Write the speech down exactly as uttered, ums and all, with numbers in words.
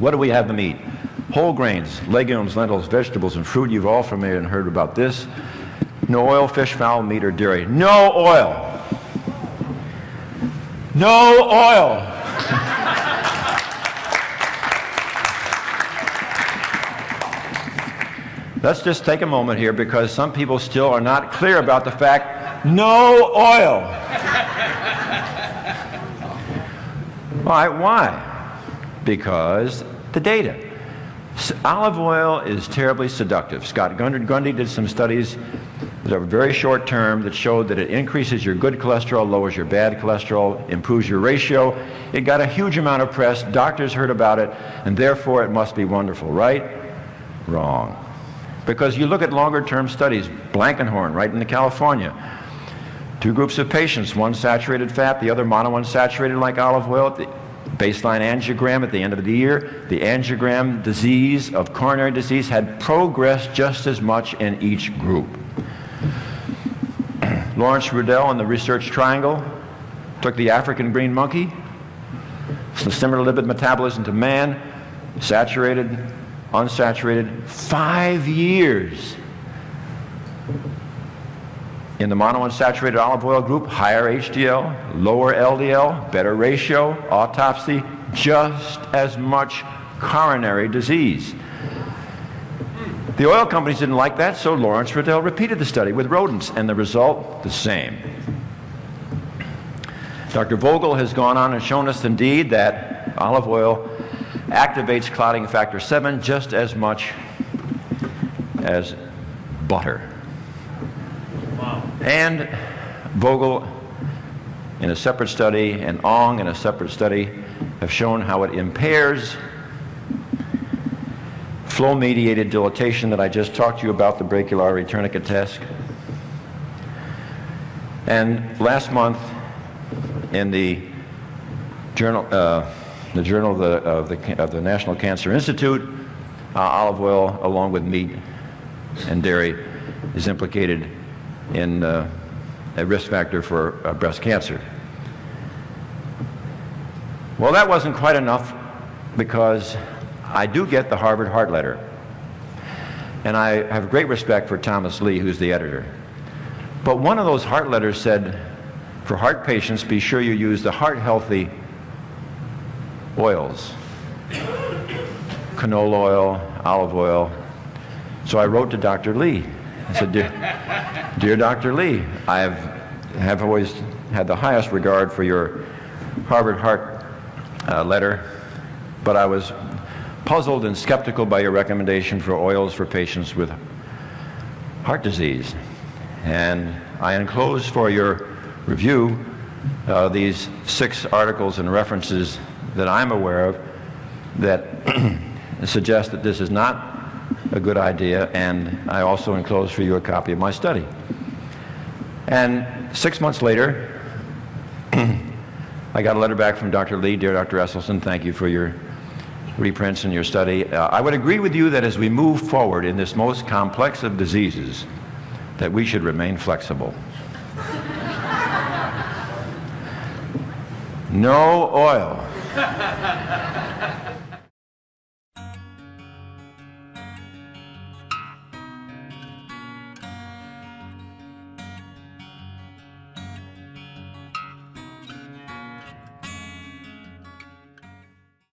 What do we have them eat? Whole grains, legumes, lentils, vegetables, and fruit. You've all familiar and heard about this. No oil, fish, fowl, meat, or dairy. No oil. No oil. Let's just take a moment here, because some people still are not clear about the fact, no oil. Why? Why? Because the data. Olive oil is terribly seductive. Scott Grundy did some studies that are very short term that showed that it increases your good cholesterol, lowers your bad cholesterol, improves your ratio. It got a huge amount of press. Doctors heard about it, and therefore it must be wonderful, right? Wrong. Because you look at longer term studies, Blankenhorn, right in California. Two groups of patients, one saturated fat, the other monounsaturated like olive oil. At the baseline angiogram at the end of the year, the angiogram disease of coronary disease had progressed just as much in each group. Lawrence Rudel and the research triangle took the African green monkey, similar lipid metabolism to man, saturated, unsaturated, five years. In the monounsaturated olive oil group, higher H D L, lower L D L, better ratio, autopsy, just as much coronary disease. The oil companies didn't like that, so Lawrence Rittel repeated the study with rodents, and the result, the same. Doctor Vogel has gone on and shown us, indeed, that olive oil activates clotting factor seven just as much as butter. And Vogel in a separate study and Ong in a separate study have shown how it impairs flow-mediated dilatation that I just talked to you about, the brachial artery tourniquet test. And last month in the journal, uh, the journal of the, of, the, of the National Cancer Institute, uh, olive oil along with meat and dairy is implicated in uh, a risk factor for uh, breast cancer. Well, that wasn't quite enough, because I do get the Harvard Heart Letter. And I have great respect for Thomas Lee, who's the editor. But one of those heart letters said, for heart patients, be sure you use the heart-healthy oils, canola oil, olive oil. So I wrote to Doctor Lee. I said, dear, dear Doctor Lee, I have, have always had the highest regard for your Harvard Heart uh, letter, but I was puzzled and skeptical by your recommendation for oils for patients with heart disease. And I enclose for your review uh, these six articles and references that I'm aware of that suggest that this is not a good idea, and I also enclose for you a copy of my study. And six months later, I got a letter back from Doctor Lee. Dear Doctor Esselstyn, thank you for your reprints and your study. Uh, I would agree with you that as we move forward in this most complex of diseases, that we should remain flexible. No oil.